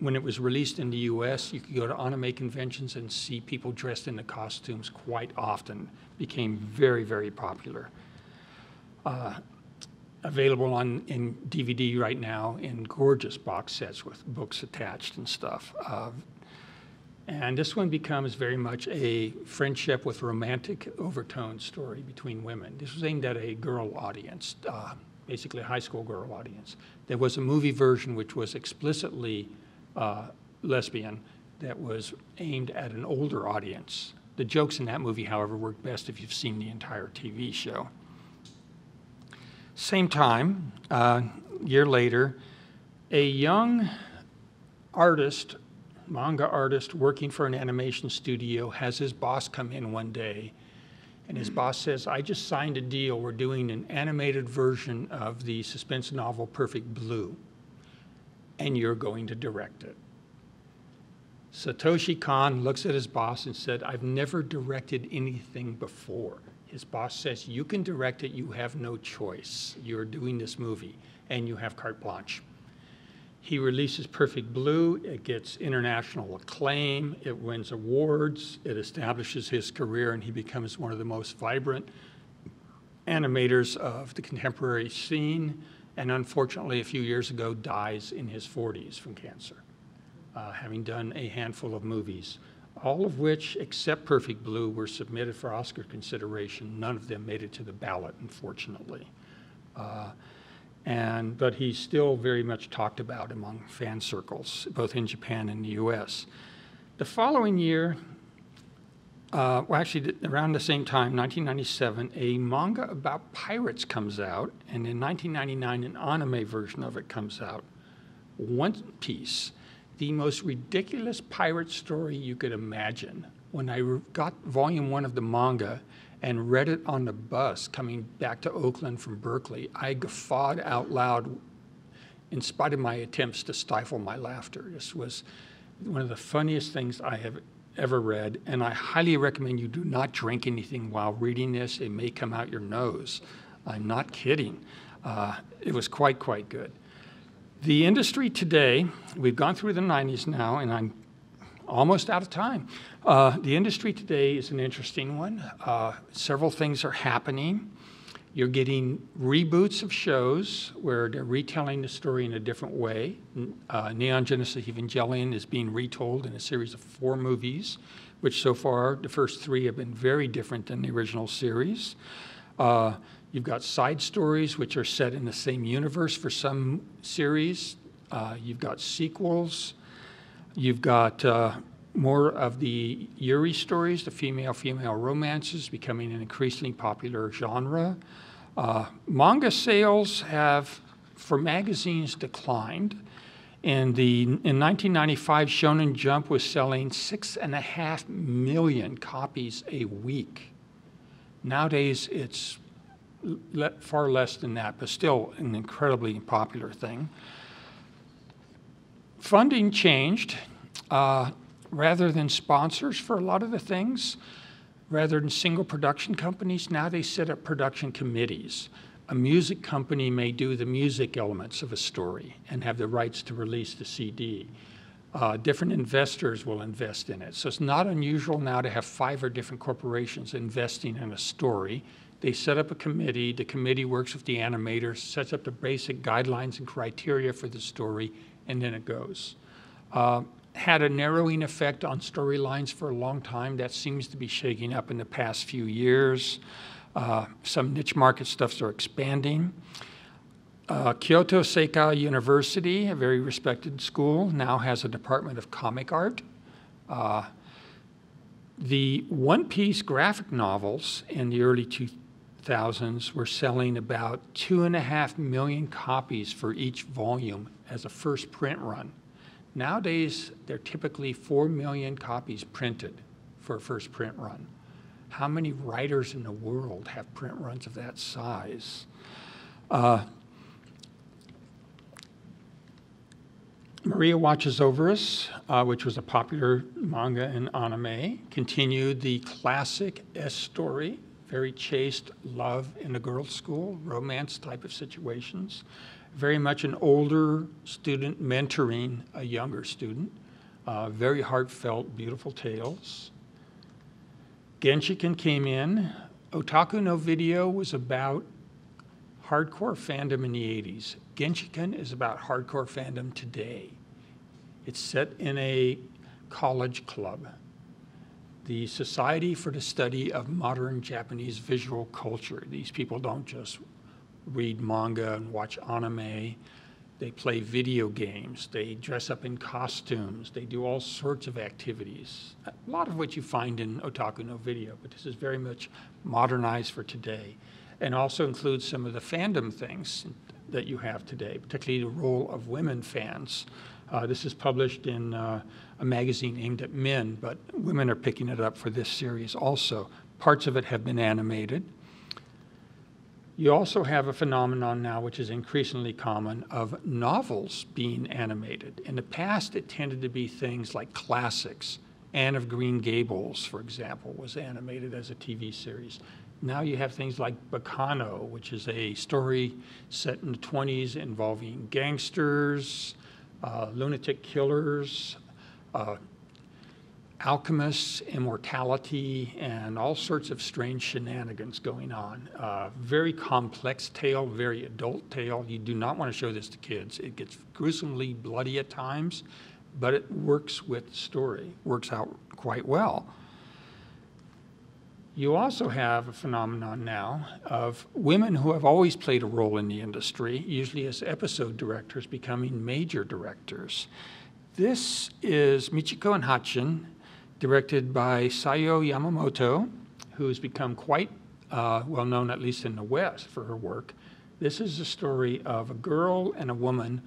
when it was released in the U S, you could go to anime conventions and see people dressed in the costumes quite often. Became very, very popular. Uh, Available on in D V D right now in gorgeous box sets with books attached and stuff. Uh, and this one becomes very much a friendship with romantic overtone story between women. This was aimed at a girl audience, uh, basically a high school girl audience. There was a movie version which was explicitly uh, lesbian that was aimed at an older audience. The jokes in that movie, however, work best if you've seen the entire T V show. Same time, a uh, year later, a young artist, manga artist working for an animation studio has his boss come in one day And his boss says, I just signed a deal. We're doing an animated version of the suspense novel Perfect Blue, and you're going to direct it. Satoshi Kon looks at his boss and said, I've never directed anything before. His boss says, you can direct it. You have no choice. You're doing this movie, and you have carte blanche. He releases Perfect Blue. It gets international acclaim. It wins awards. It establishes his career, and he becomes one of the most vibrant animators of the contemporary scene, and unfortunately, a few years ago, dies in his forties from cancer, uh, having done a handful of movies, all of which, except Perfect Blue, were submitted for Oscar consideration. None of them made it to the ballot, unfortunately. Uh, And, but he's still very much talked about among fan circles, both in Japan and the U S. The following year, uh, well actually around the same time, nineteen ninety-seven, a manga about pirates comes out, and in nineteen ninety-nine, an anime version of it comes out. One Piece, the most ridiculous pirate story you could imagine. When I got volume one of the manga, and read it on the bus coming back to Oakland from Berkeley, I guffawed out loud in spite of my attempts to stifle my laughter. This was one of the funniest things I have ever read, and I highly recommend you do not drink anything while reading this. It may come out your nose. I'm not kidding. Uh, it was quite, quite good. The industry today, we've gone through the nineties now, and I'm almost out of time. Uh, the industry today is an interesting one. Uh, several things are happening. You're getting reboots of shows where they're retelling the story in a different way. Uh, Neon Genesis Evangelion is being retold in a series of four movies, which so far the first three have been very different than the original series. Uh, you've got side stories which are set in the same universe for some series. Uh, you've got sequels. You've got uh, more of the Yuri stories, the female-female romances becoming an increasingly popular genre. Uh, manga sales have, for magazines, declined. In, the, in nineteen ninety-five, Shonen Jump was selling six and a half million copies a week. Nowadays, it's le- far less than that, but still an incredibly popular thing. Funding changed. Uh, rather than sponsors for a lot of the things, rather than single production companies, now they set up production committees. A music company may do the music elements of a story and have the rights to release the C D. Uh, different investors will invest in it. So it's not unusual now to have five or different corporations investing in a story. They set up a committee. The committee works with the animators, sets up the basic guidelines and criteria for the story, and then it goes. Uh, had a narrowing effect on storylines for a long time. That seems to be shaking up in the past few years. Uh, some niche market stuffs are expanding. Uh, Kyoto Seika University, a very respected school, now has a department of comic art. Uh, the One Piece graphic novels in the early two thousands were selling about two and a half million copies for each volume as a first print run. Nowadays, they're typically four million copies printed for a first print run. How many writers in the world have print runs of that size? Uh, Maria Watches Over Us, uh, which was a popular manga and anime, continued the classic S story, very chaste love in a girls' school, romance type of situations. Very much an older student mentoring a younger student. Uh, very heartfelt, beautiful tales. Genshiken came in. Otaku no Video was about hardcore fandom in the eighties. Genshiken is about hardcore fandom today. It's set in a college club, the Society for the Study of Modern Japanese Visual Culture. These people don't just read manga and watch anime. They play video games. They dress up in costumes. They do all sorts of activities, a lot of which you find in Otaku no Video, but this is very much modernized for today, and also includes some of the fandom things that you have today, particularly the role of women fans. Uh, this is published in uh, a magazine aimed at men, but women are picking it up for this series also. Parts of it have been animated. You also have a phenomenon now which is increasingly common of novels being animated. In the past, it tended to be things like classics. Anne of Green Gables, for example, was animated as a T V series. Now you have things like Bacano, which is a story set in the twenties involving gangsters, uh, lunatic killers, uh, alchemists, immortality, and all sorts of strange shenanigans going on. Uh, very complex tale, very adult tale. You do not want to show this to kids. It gets gruesomely bloody at times, but it works with the story, works out quite well. You also have a phenomenon now of women who have always played a role in the industry, usually as episode directors, becoming major directors. This is Michiko and Hachin, directed by Sayo Yamamoto, who has become quite uh, well known, at least in the West, for her work. This is the story of a girl and a woman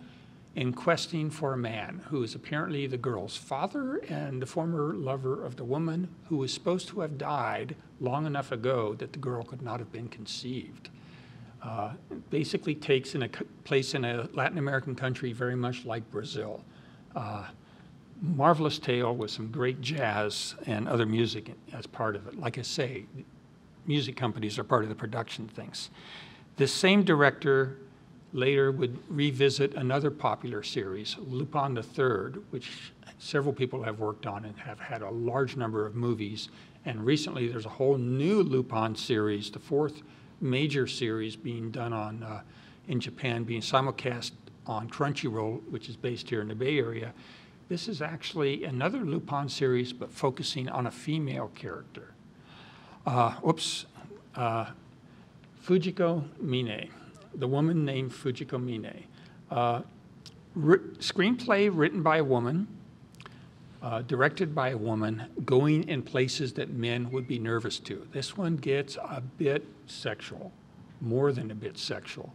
in questing for a man who is apparently the girl's father and the former lover of the woman, who is supposed to have died long enough ago that the girl could not have been conceived. Uh, basically takes in a place in a Latin American country very much like Brazil. Uh, Marvelous tale with some great jazz and other music as part of it. Like I say, music companies are part of the production things. This same director later would revisit another popular series, Lupin the Third, which several people have worked on and have had a large number of movies. And recently there's a whole new Lupin series, the fourth major series being done on uh, in Japan, being simulcast on Crunchyroll, which is based here in the Bay Area. This is actually another Lupin series, but focusing on a female character. Uh, oops, uh, Fujiko Mine, the woman named Fujiko Mine. Uh, screenplay written by a woman, uh, directed by a woman, going in places that men would be nervous to. This one gets a bit sexual, more than a bit sexual,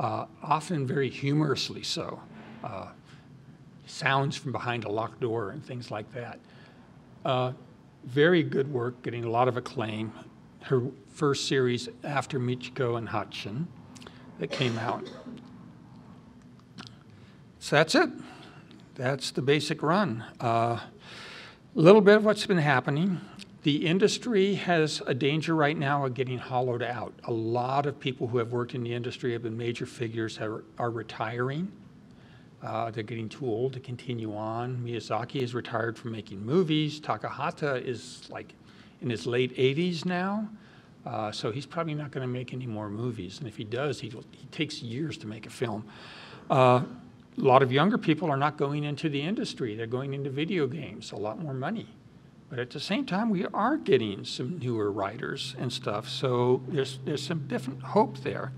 uh, often very humorously so. Uh, sounds from behind a locked door and things like that. Uh, very good work, getting a lot of acclaim. Her first series after Michiko and Hachin that came out. So that's it. That's the basic run. A uh, little bit of what's been happening. The industry has a danger right now of getting hollowed out. A lot of people who have worked in the industry have been major figures are, are retiring. Uh, they're getting too old to continue on. Miyazaki is retired from making movies. Takahata is like in his late eighties now, uh, so he's probably not going to make any more movies. And if he does, he, he takes years to make a film. Uh, a lot of younger people are not going into the industry. They're going into video games, a lot more money. But at the same time, we are getting some newer writers and stuff, so there's, there's some different hope there.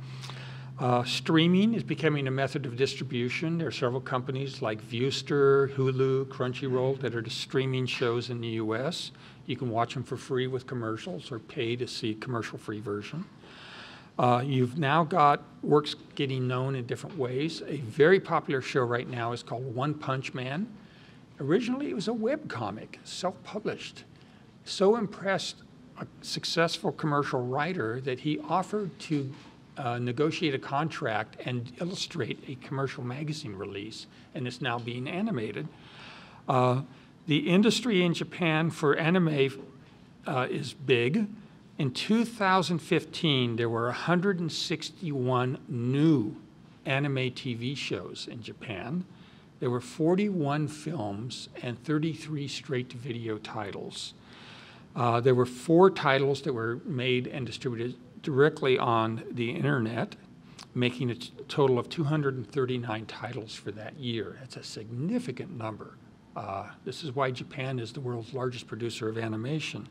Uh, streaming is becoming a method of distribution. There are several companies like Viewster, Hulu, Crunchyroll that are just streaming shows in the U S. You can watch them for free with commercials or pay to see commercial-free version. Uh, you've now got works getting known in different ways. A very popular show right now is called One Punch Man. Originally, it was a webcomic, self-published. So impressed a successful commercial writer that he offered to Uh, negotiate a contract and illustrate a commercial magazine release, and it's now being animated. Uh, the industry in Japan for anime uh, is big. In two thousand fifteen, there were one hundred sixty-one new anime T V shows in Japan. There were forty-one films and thirty-three straight-to-video titles. Uh, there were four titles that were made and distributed directly on the internet, making a total of two hundred thirty-nine titles for that year. That's a significant number. Uh, this is why Japan is the world's largest producer of animation.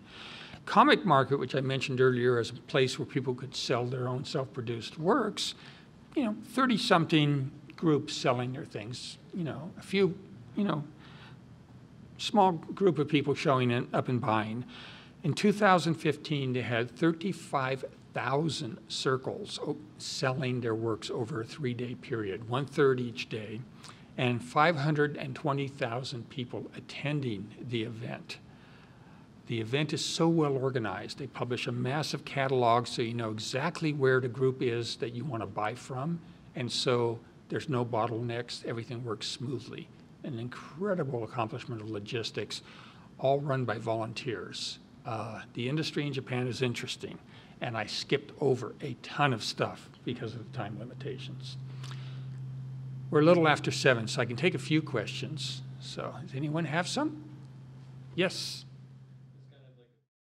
Comic market, which I mentioned earlier as a place where people could sell their own self-produced works, you know, thirty-something groups selling their things, you know, a few, you know, small group of people showing in, up and buying. In two thousand fifteen, they had thirty-five thousand circles selling their works over a three-day period, one-third each day, and five hundred twenty thousand people attending the event. The event is so well organized. They publish a massive catalog so you know exactly where the group is that you want to buy from. And so there's no bottlenecks. Everything works smoothly. An incredible accomplishment of logistics, all run by volunteers. Uh, the industry in Japan is interesting, and I skipped over a ton of stuff because of the time limitations. We're a little after seven, so I can take a few questions. So, does anyone have some? Yes.